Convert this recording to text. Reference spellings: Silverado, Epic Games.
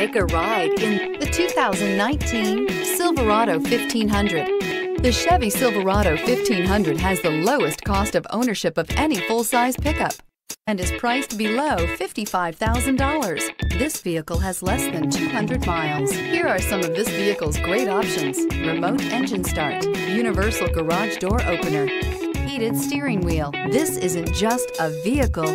Take a ride in the 2019 Silverado 1500. The Chevy Silverado 1500 has the lowest cost of ownership of any full-size pickup and is priced below $55,000. This vehicle has less than 200 miles. Here are some of this vehicle's great options: remote engine start, universal garage door opener, heated steering wheel. This isn't just a vehicle,